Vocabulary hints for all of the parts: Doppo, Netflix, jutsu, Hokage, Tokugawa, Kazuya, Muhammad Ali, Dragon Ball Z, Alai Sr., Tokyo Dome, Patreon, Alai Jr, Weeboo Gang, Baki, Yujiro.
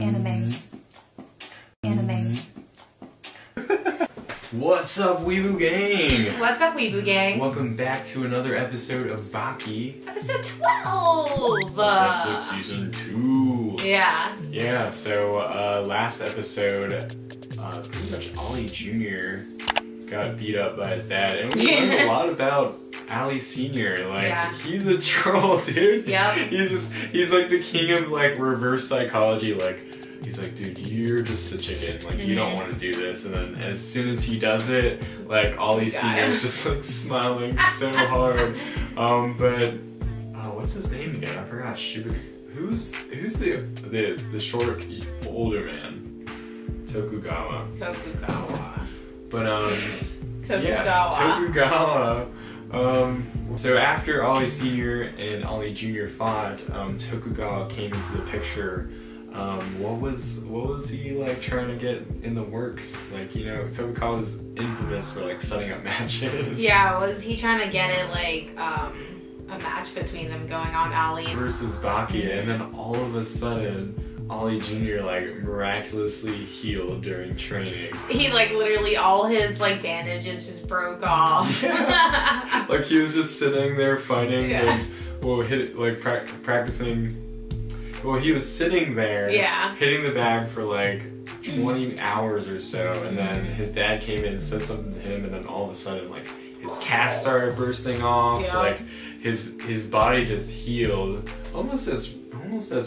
Anime. What's up, Weeboo Gang? What's up, Weeboo Gang? Welcome back to another episode of Baki. Episode 12! Netflix season 2. Yeah. Yeah, so last episode, pretty much Alai Jr. got beat up by his dad, and we learned a lot about Alai Sr. Like, he's a troll, dude. Yep. He's like the king of like reverse psychology. Like, he's like, dude, you're just a chicken. Like, you don't want to do this. And then as soon as he does it, like, Alai Sr. is just like smiling so hard. What's his name again? I forgot. Who's the short older man? Tokugawa. But Tokugawa. So after Alai Sr. and Alai Jr. fought, Tokugawa came into the picture. What was he like trying to get in the works? Like, you know, Tokugawa was infamous for like setting up matches. Yeah, was he trying to get it like a match between them going on, Alai versus Baki, and then all of a sudden Alai Jr. like miraculously healed during training. He like literally all his like bandages just broke off. Yeah. Like he was just sitting there fighting. Yeah. He was sitting there. Yeah. Hitting the bag for like 20 hours or so, and then his dad came in and said something to him, and then all of a sudden like his cast started bursting off. Yeah. Like his body just healed almost as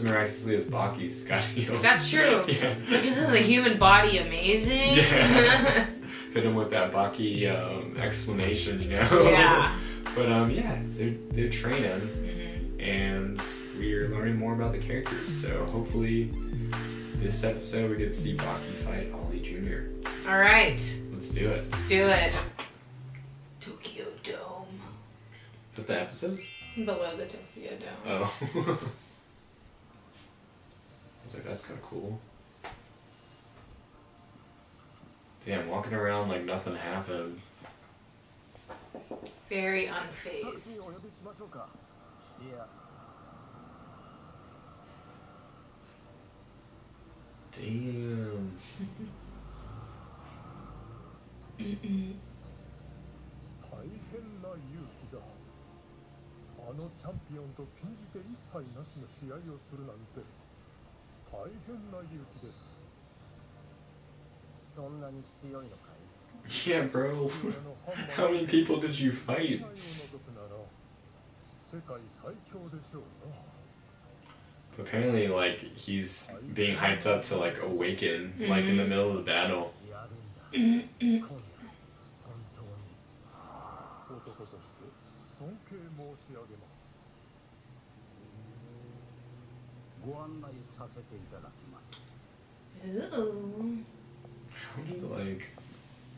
miraculously as Baki's got healed. That's true. Yeah. Like, isn't the human body amazing? Yeah. Fit him with that Baki explanation, you know? Yeah. But yeah, they're training, and we're learning more about the characters. So hopefully this episode we get to see Baki fight Alai Jr. All right. Let's do it. Tokyo Dome. Is that the episode? Below the Tokyo Dome. Oh. I was like, that's kind of cool. Damn, walking around like nothing happened. Very unfazed. Yeah. Damn. Yeah, bro. How many people did you fight? Apparently, like, he's being hyped up to, like, awaken, like, in the middle of the battle. Ooh. How many, like,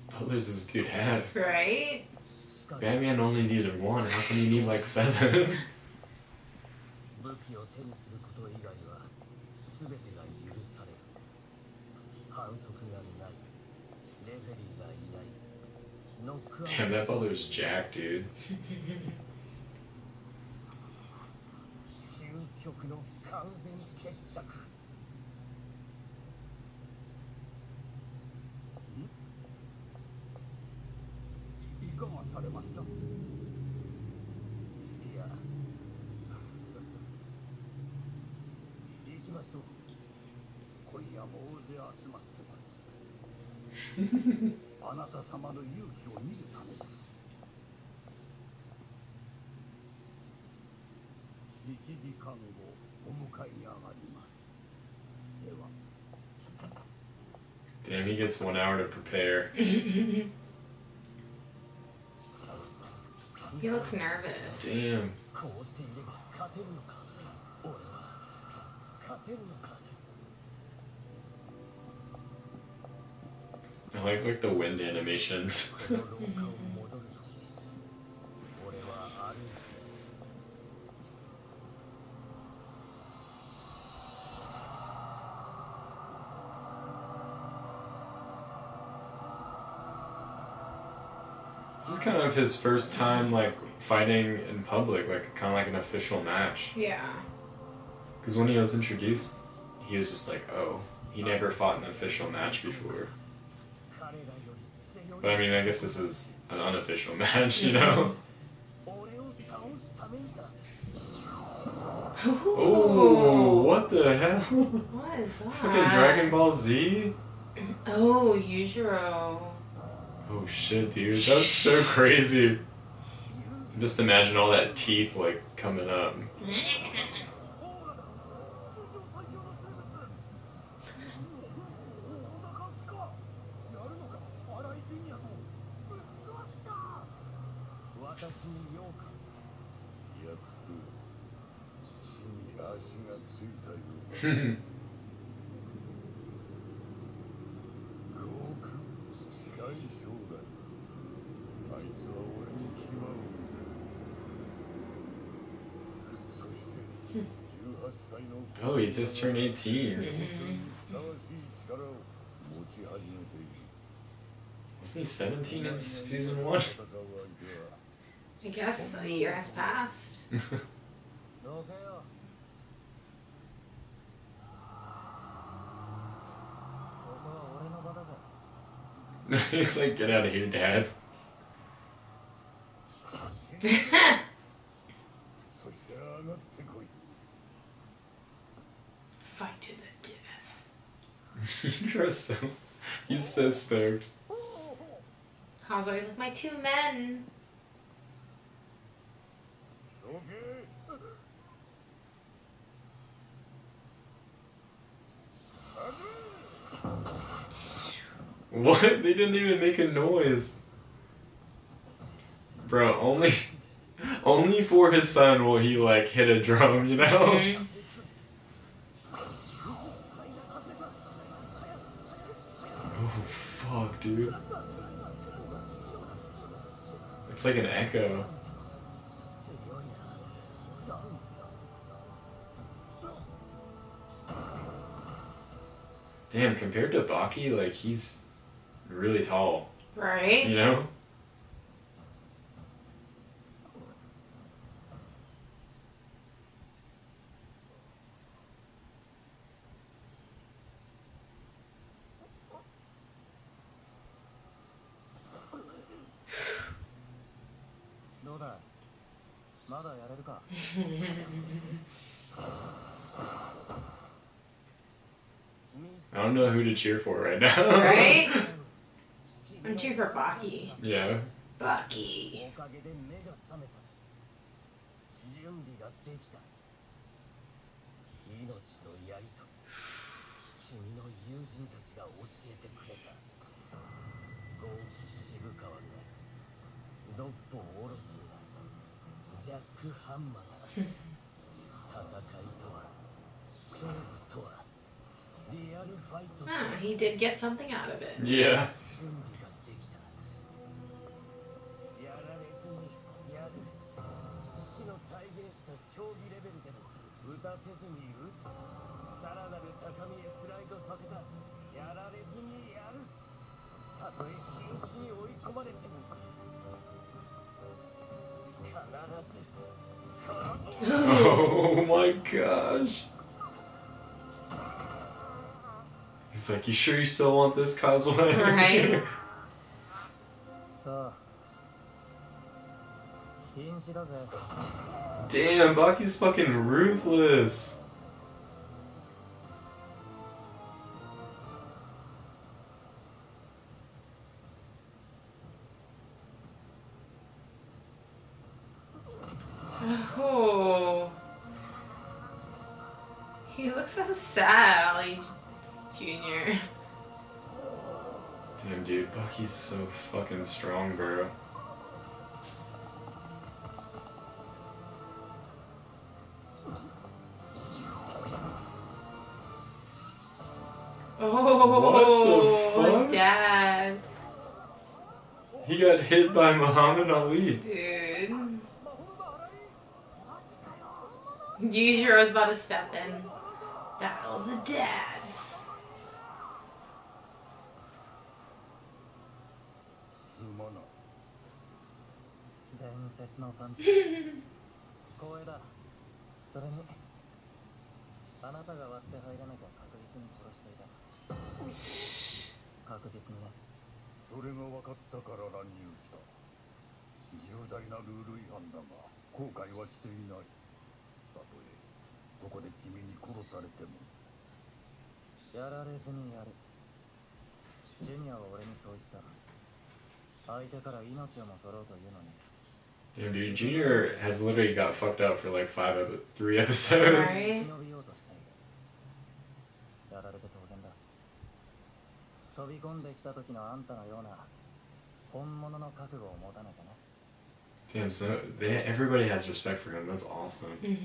brothers does this dude have? Right? Batman only needed one. How come you need, like, seven? Damn, that brother's jacked, dude. Damn, he gets 1 hour to prepare. He looks nervous. Damn. I like the wind animations. This is kind of his first time like fighting in public, like kind of like an official match. Yeah. Because when he was introduced, he was just like, oh, he never fought an official match before. But I mean, I guess this is an unofficial match, you know? Oh, what the hell? What is that? Fucking Dragon Ball Z? Oh, Yujiro. Oh shit, dude, that's so crazy. Just imagine all that teeth, like, coming up. Oh, he just turned 18. Wasn't he 17 in season 1? I guess the year has passed. He's like, get out of here, Dad. Fight to the death. He's so stoked. Kazuya's like, my two men. What? They didn't even make a noise. Bro, only for his son will he like hit a drum, you know? Mm-hmm. Oh fuck, dude. It's like an echo. Damn, compared to Baki, like, he's really tall. Right? You know? I don't know who to cheer for right now. Right? I'm cheering for Baki. Yeah. Baki. Ah, he did get something out of it. Yeah. Oh my gosh. He's like, you sure you still want this, Kazuya? Right. Damn, Baki's fucking ruthless. Oh. He looks so sad, Alai Jr. Damn, dude, Baki's so fucking strong, bro. Oh, what the fuck? Dad. He got hit by Muhammad Ali. Dude. Yujiro's about to step in. Battle of the dads. あなたが割って入らなきゃ確実に殺していた。確実にね。それが分かったから乱入した。重大なルール違反だが後悔はしていない。たとえここで君に殺されてもやられずにやる。ジュニアは俺にそう言った。相手から命をも取ろうというのに。Damn, dude, Junior has literally got fucked up for like three episodes. Right. Damn, so everybody has respect for him. That's awesome. Mm-hmm.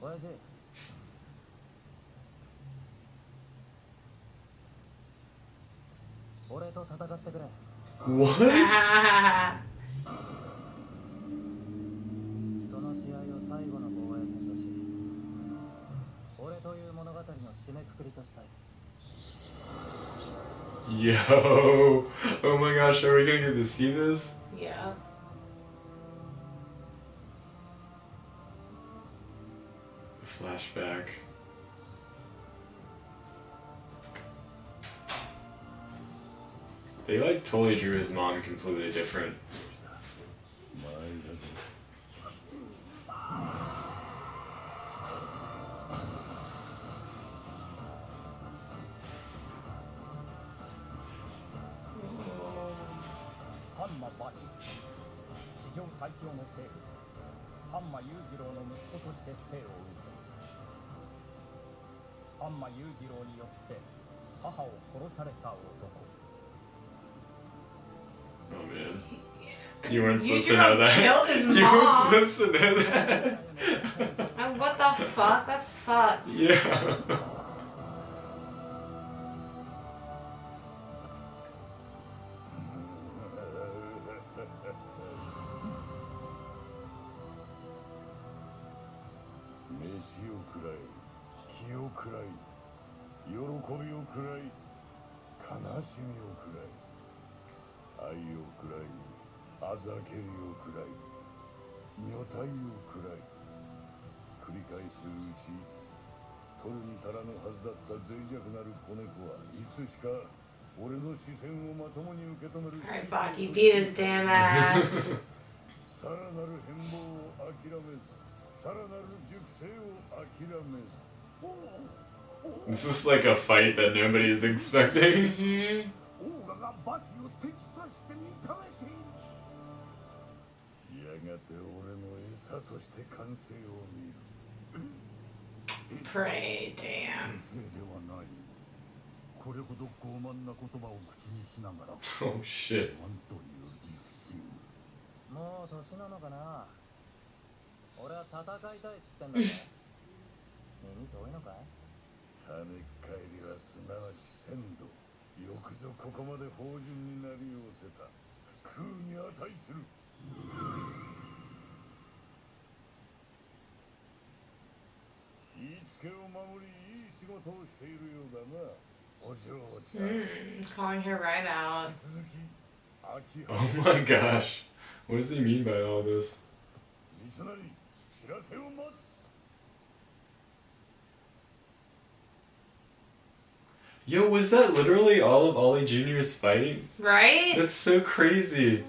What is it? What? Yo! Oh my gosh, are we gonna get to see this? Yeah. A flashback. They like totally drew his mom completely different. Oh man. You weren't supposed to know that. You weren't supposed to know that. Like, what the fuck? That's fucked. Yeah. Alright, Baki beat his damn ass. This is like a fight that nobody is expecting. Mm-hmm. Pray, damn. Oh shit. Calling her right out. Oh my gosh. What does he mean by all this? Yo, was that literally all of Alai Jr.'s fighting? Right? That's so crazy.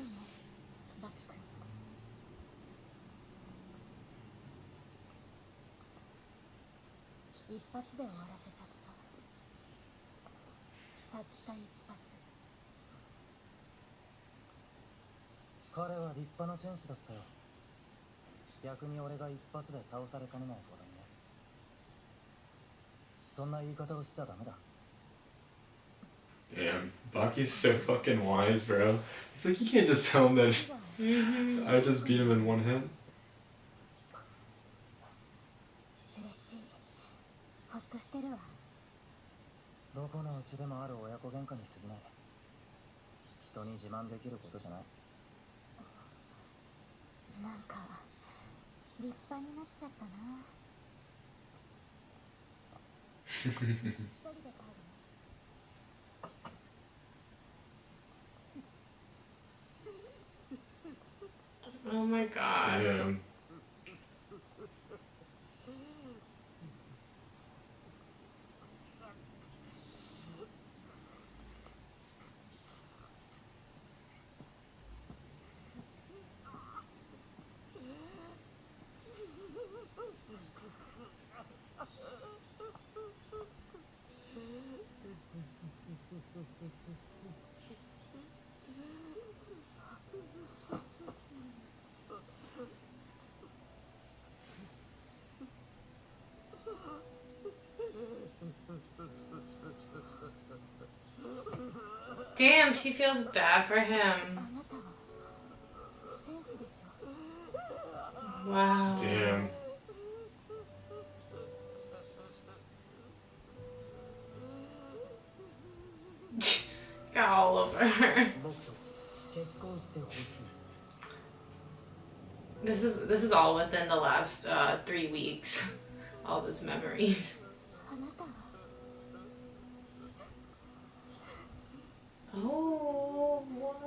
Damn, Baki's so fucking wise, bro. It's like you can't just tell him that I just beat him in one hit. Oh Oh my god. Yeah. Damn, she feels bad for him. Wow. Damn. Got all over her. This is all within the last 3 weeks. All these memories. Oh, what?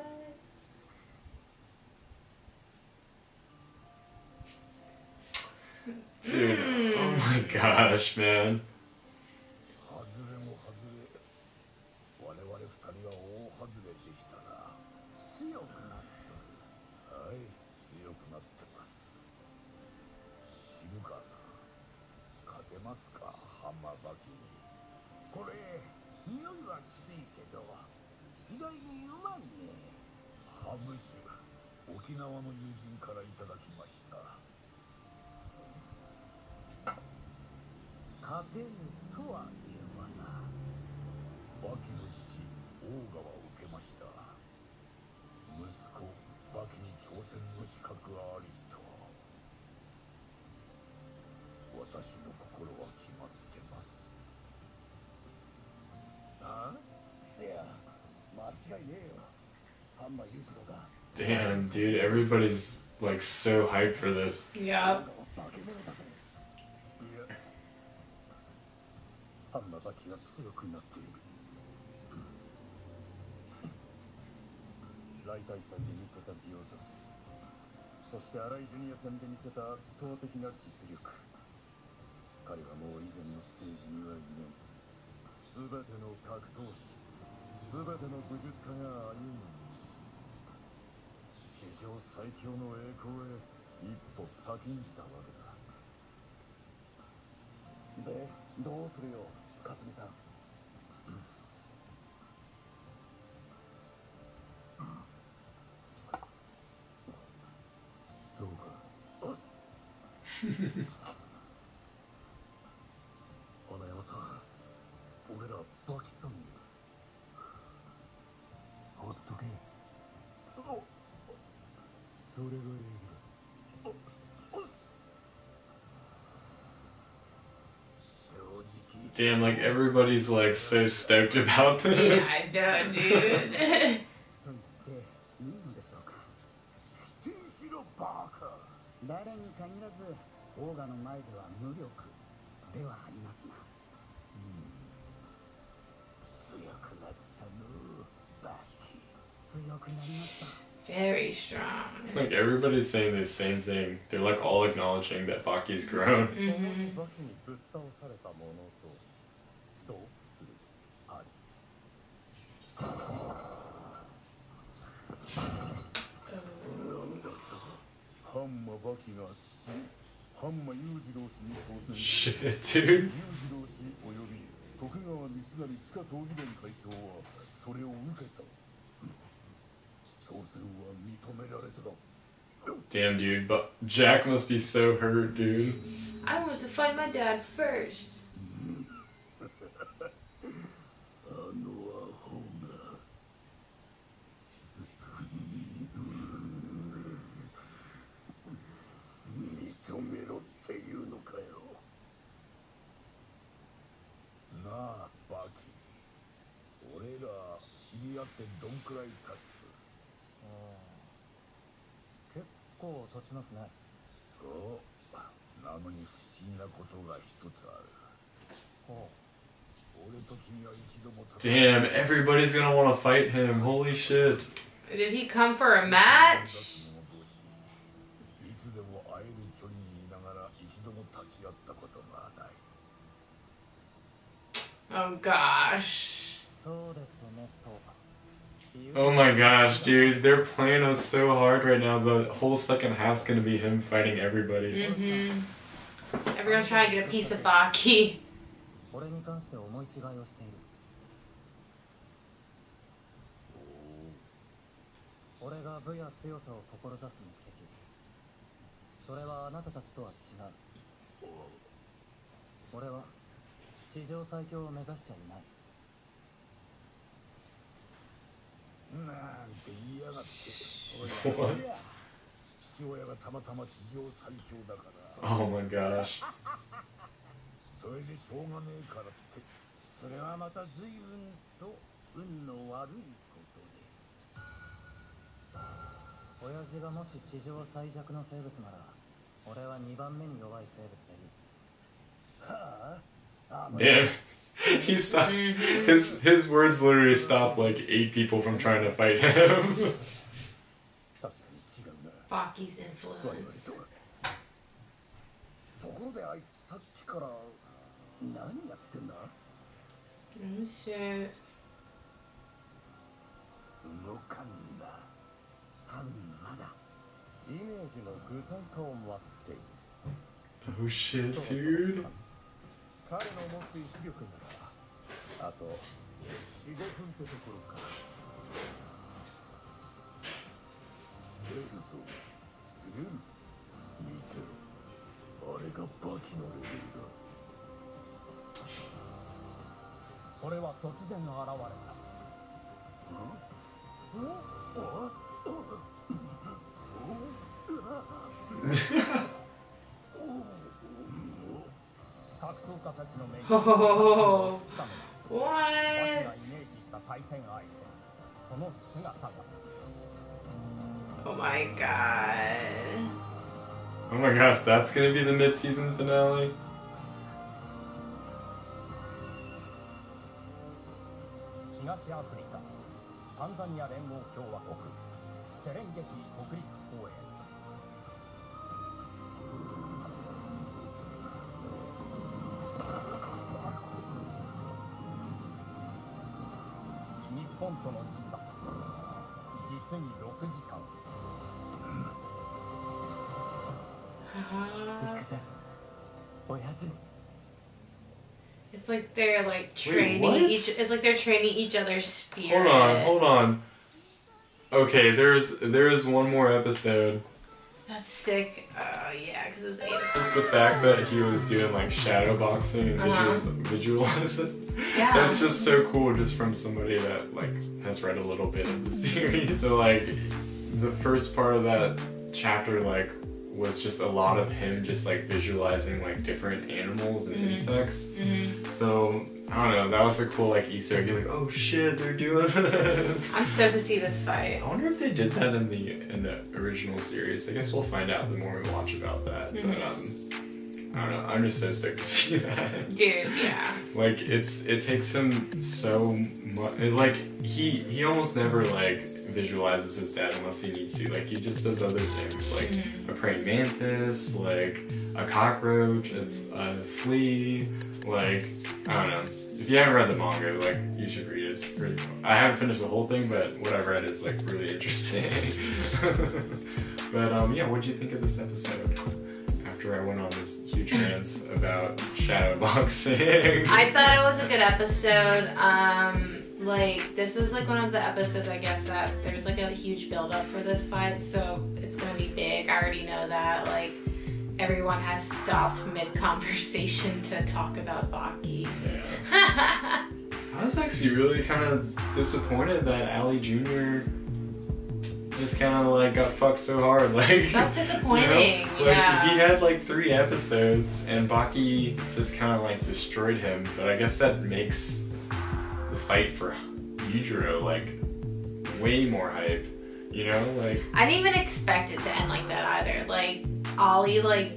Dude, oh my gosh, man. Damn, dude, everybody's like so hyped for this. Yeah. Damn, like everybody's like so stoked about this. Yeah, I know, dude. Very strong. Like everybody's saying the same thing. They're like all acknowledging that Baki's grown. Mm-hmm. Shit, dude. Damn, dude, but Jack must be so hurt, dude. I want to find my dad first. Damn, everybody's gonna want to fight him. Holy shit. Did he come for a match? Oh gosh. Oh my gosh, dude. They're playing us so hard right now. The whole second half's gonna be him fighting everybody. Mm-hmm. Everyone's trying to get a piece of Baki. What? Oh my gosh. Damn. He stopped. His words literally stopped like 8 people from trying to fight him. Baki's influence. Oh shit. Oh shit, dude. Oh, what? Oh my god. Oh my gosh, that's gonna be the mid-season finale? It's like they're like training it's like they're training each other's spirit. Hold on, hold on. Okay, there is one more episode. That's sick. Oh yeah, because it's 8. Just the fact that he was doing like shadow boxing and visualizing. Yeah. That's just so cool, just from somebody that like has read a little bit of the series. So like the first part of that chapter like was just a lot of him just like visualizing like different animals and insects. So I don't know, that was a cool like Easter egg. You're like, oh shit, they're doing this. I'm stoked to see this fight. I wonder if they did that in the original series. I guess we'll find out the more we watch about that. But I don't know, I'm just so stoked to see that. Dude, yeah. Like it takes him so much. Like he almost never like visualizes his dad unless he needs to. Like he just does other things, like a praying mantis, like a cockroach, a flea. Like I don't know. If you haven't read the manga, like you should read it. It's pretty cool. I haven't finished the whole thing, but what I've read is like really interesting. But yeah, what'd you think of this episode? After I went on this huge rant about shadow boxing. I thought it was a good episode. Like this is like one of the episodes, I guess, that there's like a huge build up for this fight, so it's gonna be big. I already know that. Like everyone has stopped mid conversation to talk about Baki. Yeah. I was actually really kind of disappointed that Alai Jr. just kind of like got fucked so hard. Like that's disappointing. You know? Like, yeah. He had like 3 episodes, and Baki just kind of like destroyed him. But I guess that makes the fight for Yujiro like way more hype. You know, like I didn't even expect it to end like that either. Like Ollie, like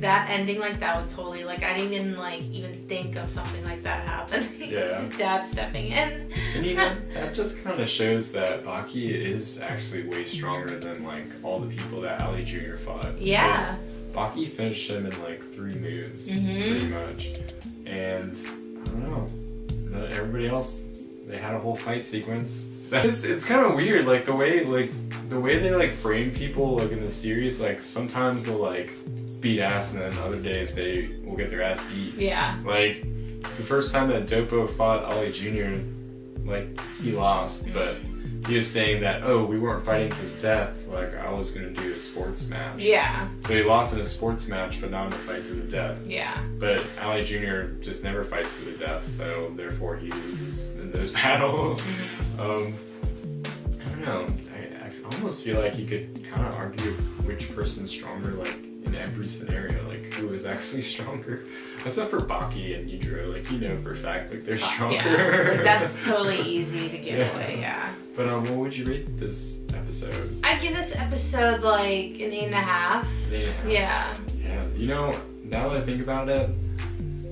that ending, like that was totally like I didn't even like think of something like that happening. Yeah. His dad stepping in. And you know, that just kind of shows that Baki is actually way stronger than like all the people that Alai Jr. fought. Yeah. Baki finished him in like 3 moves, pretty much. And I don't know, everybody else, they had a whole fight sequence. So it's kind of weird, like the way they like frame people like in the series. Like sometimes they'll like beat ass, and then other days they will get their ass beat. Yeah. Like the first time that Doppo fought Alai Jr, like he lost, but he was saying that, oh, we weren't fighting to death, like I was gonna do a sports match. Yeah. So he lost in a sports match, but not in a fight to the death. Yeah. But Alai Jr. just never fights to the death, so therefore he loses in those battles. I don't know. I almost feel like you could kind of argue which person's stronger, like in every scenario, like who is actually stronger. Except for Baki and Yujiro, like you know for a fact, like they're stronger. Yeah. Like, that's totally easy to give away. Yeah. But what would you rate this episode? I'd give this episode like an 8.5. An 8.5. Yeah. Yeah. You know, now that I think about it,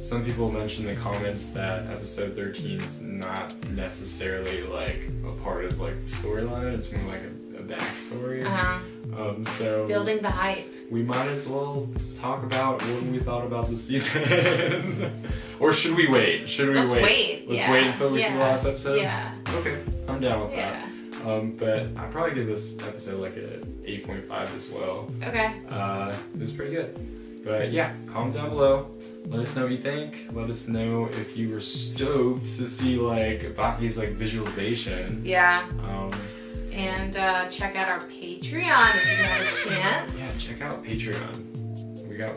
some people mentioned in the comments that episode 13's not necessarily like a part of like the storyline. It's more like a backstory. So building the hype. We might as well talk about what we thought about the season. Or should we wait? Should we Let's wait. Let's wait until we see the last episode? Yeah. Okay, I'm down with that. But I'd probably give this episode like a 8.5 as well. Okay. It was pretty good. But yeah, comment down below. Let us know what you think. Let us know if you were stoked to see like Baki's like visualization. Yeah. And check out our Patreon if you have a chance. Yeah, check out Patreon.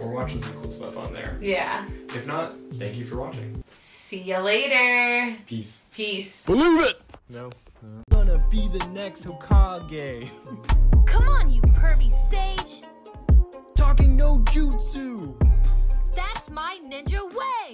We're watching some cool stuff on there. Yeah. If not, thank you for watching. See you later. Peace. Peace. Believe it. No. No. Gonna be the next Hokage. Come on, you pervy sage. Talking no jutsu. That's my ninja way.